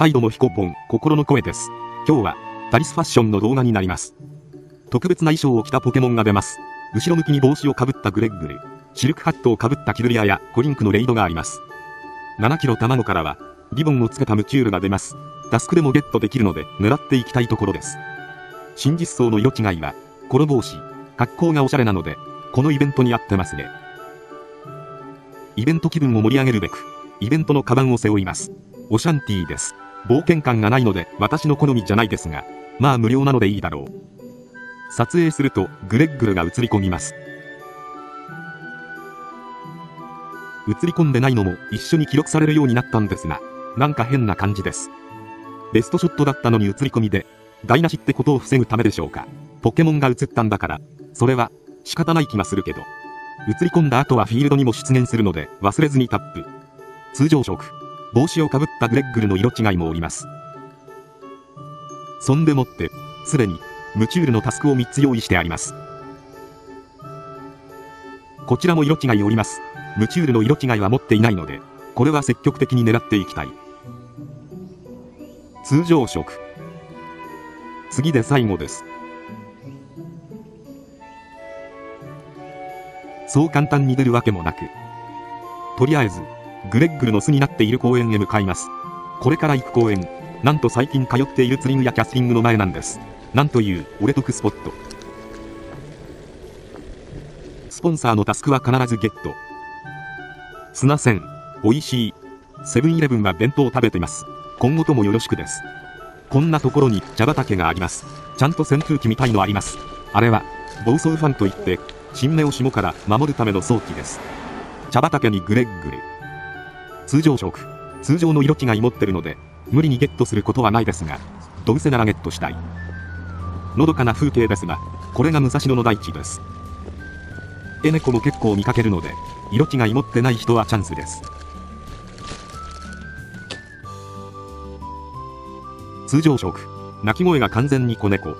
はい、どうも、ひこぽん、心の声です。今日は、タリスファッションの動画になります。特別な衣装を着たポケモンが出ます。後ろ向きに帽子をかぶったグレッグル、シルクハットをかぶったキルリアやコリンクのレイドがあります。7キロ卵からは、リボンをつけたムキュールが出ます。タスクでもゲットできるので、狙っていきたいところです。新実装の色違いは、コロ帽子、格好がおしゃれなので、このイベントに合ってますね。イベント気分を盛り上げるべく、イベントのカバンを背負います。オシャンティーです。冒険感がないので私の好みじゃないですが、まあ無料なのでいいだろう。撮影するとグレッグルが映り込みます。映り込んでないのも一緒に記録されるようになったんですが、なんか変な感じです。ベストショットだったのに映り込みで台無しってことを防ぐためでしょうか。ポケモンが映ったんだからそれは仕方ない気がするけど、映り込んだ後はフィールドにも出現するので忘れずにタップ。通常色、帽子をかぶったグレッグルの色違いもおります。そんでもって、すでに、ムチュールのタスクを3つ用意してあります。こちらも色違いおります。ムチュールの色違いは持っていないので、これは積極的に狙っていきたい。通常色。次で最後です。そう簡単に出るわけもなく、とりあえず、グレッグルの巣になっている公園へ向かいます。これから行く公園、なんと最近通っているツリングやキャスティングの前なんです。なんという俺得スポット。スポンサーのタスクは必ずゲット。砂線、おいしい。セブンイレブンは弁当を食べてます。今後ともよろしくです。こんなところに茶畑があります。ちゃんと扇風機みたいのあります。あれは、暴走ファンといって、新芽を霜から守るための装置です。茶畑にグレッグル。通常色、通常の色違い持ってるので無理にゲットすることはないですが、どうせならゲットしたい。のどかな風景ですが、これが武蔵野の大地です。エネコも結構見かけるので、色違い持ってない人はチャンスです。通常色、鳴き声が完全に子猫。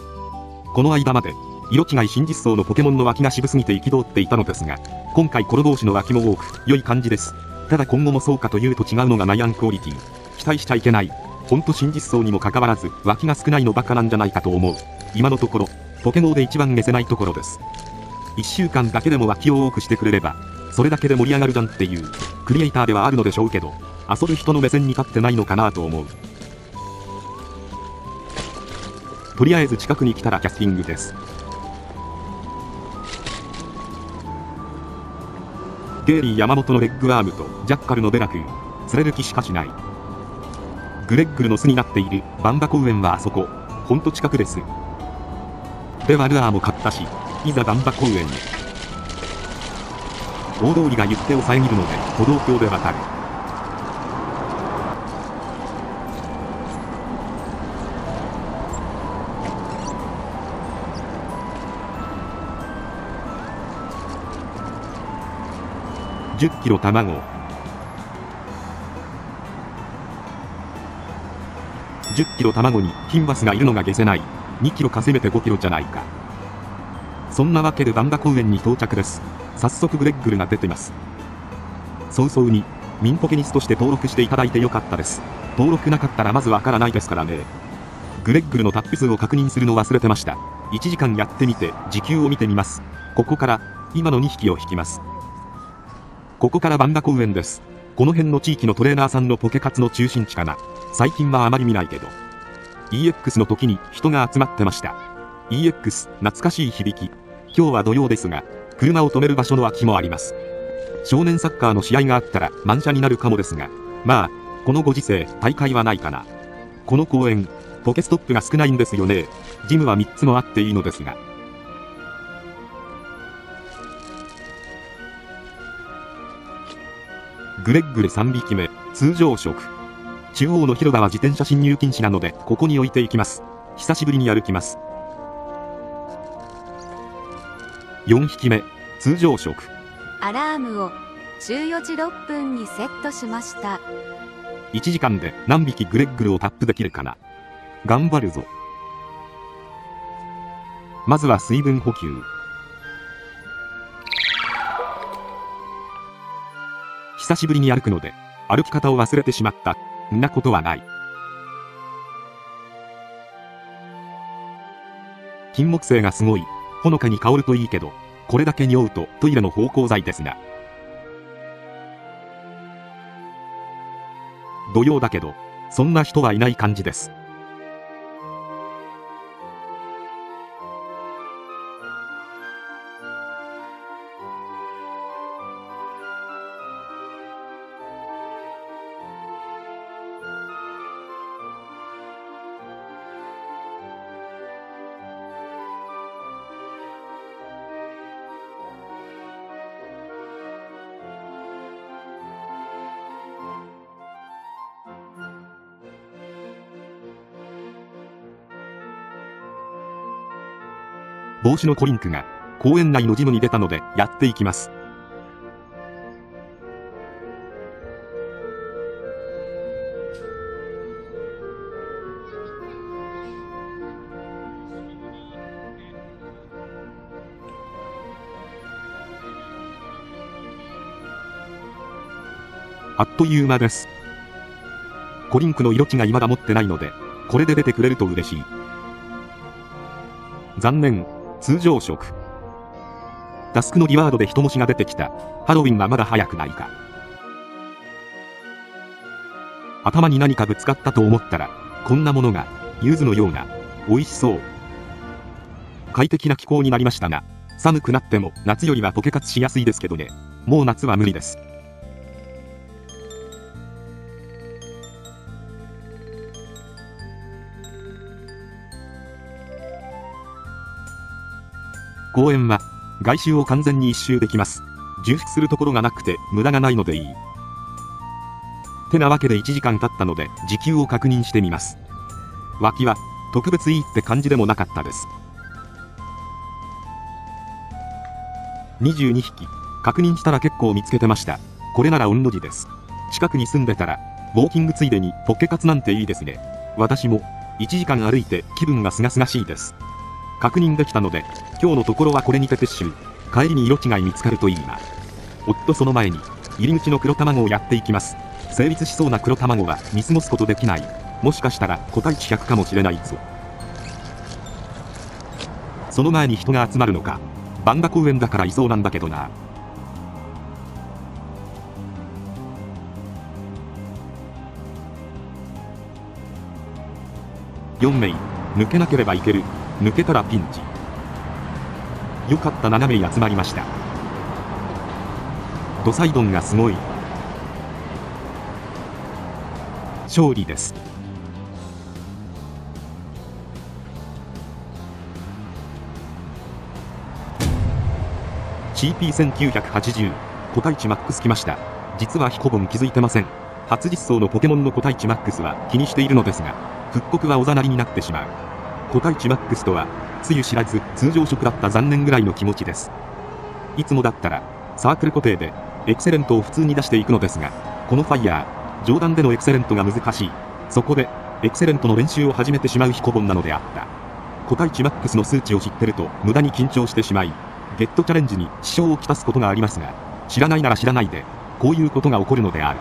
この間まで色違い新実装のポケモンの脇が渋すぎて憤っていたのですが、今回コロ同士の脇も多く良い感じです。ただ今後もそうかというと違うのが悩んクオリティ。期待しちゃいけない。ほんと新実装にもかかわらず脇が少ないのバカなんじゃないかと思う。今のところポケモンで一番消せないところです。1週間だけでも脇を多くしてくれればそれだけで盛り上がるじゃんっていうクリエイターではあるのでしょうけど、遊ぶ人の目線に立ってないのかなと思う。とりあえず近くに来たらキャスティングです。ゲイリー山本のレッグアームとジャッカルのベラクー、釣れる気しかしない。グレッグルの巣になっているバンバ公園はあそこ、ほんと近くです。ではルアーも買ったし、いざバンバ公園へ。大通りが行く手を遮るので歩道橋で渡る。10キロ卵、10キロ卵に金バスがいるのが消せない。2キロかせめて5キロじゃないか。そんなわけでバンバ公園に到着です。早速グレッグルが出てます。早々にミンポケニスとして登録していただいてよかったです。登録なかったらまずわからないですからね。グレッグルのタップ数を確認するの忘れてました。1時間やってみて時給を見てみます。ここから今の2匹を引きます。ここからバンバ公園です。この辺の地域のトレーナーさんのポケ活の中心地かな。最近はあまり見ないけど。EX の時に人が集まってました。EX、懐かしい響き。今日は土曜ですが、車を止める場所の空きもあります。少年サッカーの試合があったら満車になるかもですが、まあ、このご時世、大会はないかな。この公園、ポケストップが少ないんですよね。ジムは3つもあっていいのですが。グレッグル3匹目、通常色。中央の広場は自転車進入禁止なので、ここに置いていきます。久しぶりに歩きます。4匹目、通常色。アラームを14時6分にセットしました。1時間で何匹グレッグルをタップできるかな。頑張るぞ。まずは水分補給。久しぶりに歩くので、歩き方を忘れてしまった。んなことはない。金木犀がすごい。ほのかに香るといいけど、これだけ匂うとトイレの芳香剤ですな。土曜だけど、そんな人はいない感じです。帽子のコリンクが公園内のジムに出たのでやっていきます。あっという間です。コリンクの色気が未だ持ってないので、これで出てくれると嬉しい。残念。通常食。タスクのリワードで人文字が出てきた。ハロウィンはまだ早くないか。頭に何かぶつかったと思ったら、こんなものが、柚子のような、美味しそう。快適な気候になりましたが、寒くなっても夏よりはポケ活しやすいですけどね。もう夏は無理です。公園は外周を完全に一周できます。重複するところがなくて無駄がないのでいい。てなわけで1時間経ったので時給を確認してみます。脇は特別いいって感じでもなかったです。22匹確認したら結構見つけてました。これなら御の字です。近くに住んでたらウォーキングついでにポケ活なんていいですね。私も1時間歩いて気分がすがすがしいです。確認できたので、今日のところはこれにて撤収。帰りに色違い見つかるといいな。おっとその前に、入り口の黒卵をやっていきます。成立しそうな黒卵は見過ごすことできない。もしかしたら個体値100かもしれないぞ。その前に人が集まるのか。バンダ公園だからいそうなんだけどな。4名、抜けなければいける。抜けたらピンチ。よかった、7名集まりました。ドサイドンがすごい。勝利です。CP1980 個体値マックスきました。実はヒコボン気づいてません。初実装のポケモンの個体値マックスは気にしているのですが、復刻はおざなりになってしまう。個体値マックスとは、つゆ知らず通常食だった残念ぐらいの気持ちです。いつもだったら、サークル固定で、エクセレントを普通に出していくのですが、このファイヤー、上段でのエクセレントが難しい。そこで、エクセレントの練習を始めてしまうヒコボンなのであった。個体値マックスの数値を知ってると、無駄に緊張してしまい、ゲットチャレンジに支障をきたすことがありますが、知らないなら知らないで、こういうことが起こるのである。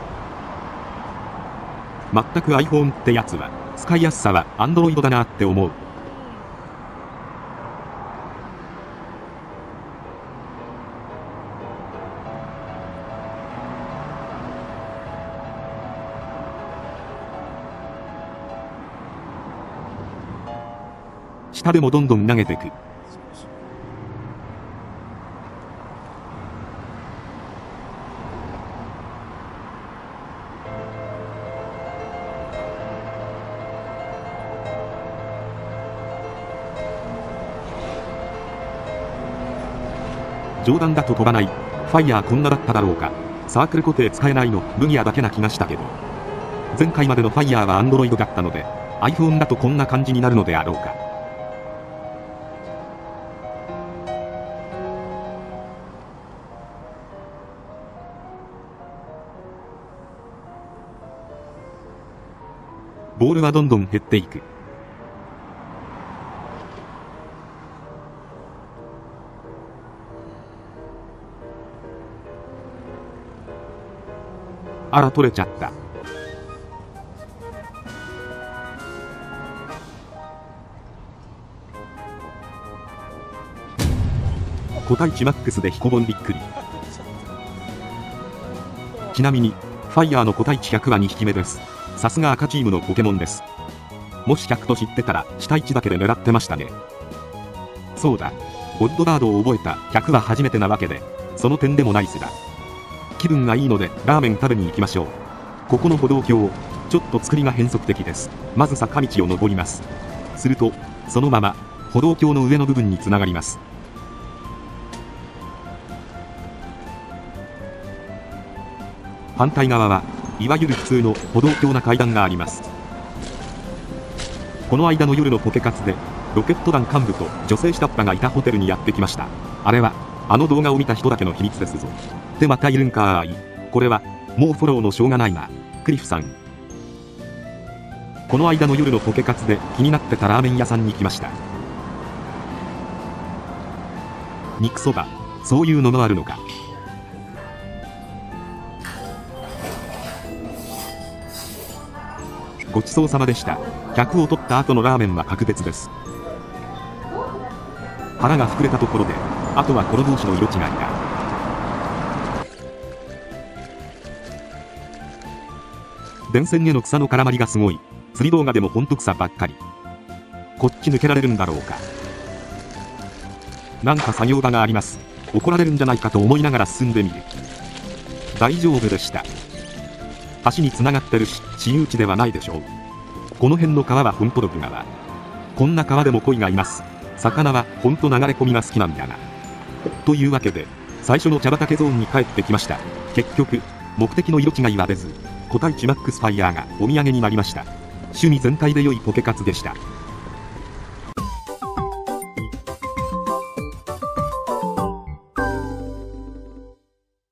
全く iPhone ってやつは、使いやすさは Android だなって思う。下でもどんどん投げてく。上段だと飛ばない。ファイヤーこんなだっただろうか。サークル固定使えないのブギアだけな気がしたけど、前回までのファイヤーは Android だったので iPhone だとこんな感じになるのであろうか。ボールはどんどん減っていく。あら、取れちゃった。個体値マックスでヒコボンびっくり。ちなみに、ファイヤーの個体値100は2匹目です。さすが赤チームのポケモンです。もし100と知ってたら、地対地だけで狙ってましたね。そうだ、ゴッドガードを覚えた100は初めてなわけで、その点でもナイスだ。気分がいいので、ラーメン食べに行きましょう。ここの歩道橋、ちょっと作りが変則的です。まず坂道を登ります。すると、そのまま、歩道橋の上の部分につながります。反対側は、いわゆる普通の歩道橋な階段があります。この間の夜のポケ活で、ロケット団幹部と女性下っ端がいたホテルにやってきました。あれは、あの動画を見た人だけの秘密ですぞ。ってまたいるんかーい。これは、もうフォローのしょうがないな。クリフさん。この間の夜のポケ活で気になってたラーメン屋さんに来ました。肉そば、そういうのもあるのか。ごちそうさまでした。100を取った後のラーメンは格別です。腹が膨れたところで、あとはこの同士の色違いだ。電線への草の絡まりがすごい。釣り動画でもほんと草ばっかり。こっち抜けられるんだろうか。なんか作業場があります。怒られるんじゃないかと思いながら進んでみる。大丈夫でした。橋に繋がってるし、私有地ではないでしょう。この辺の川はほんと毒川。こんな川でも鯉がいます。魚はほんと流れ込みが好きなんだな。というわけで最初の茶畑ゾーンに帰ってきました。結局目的の色違いは出ず、個体値マックスファイヤーがお土産になりました。趣味全体で良いポケ活でした。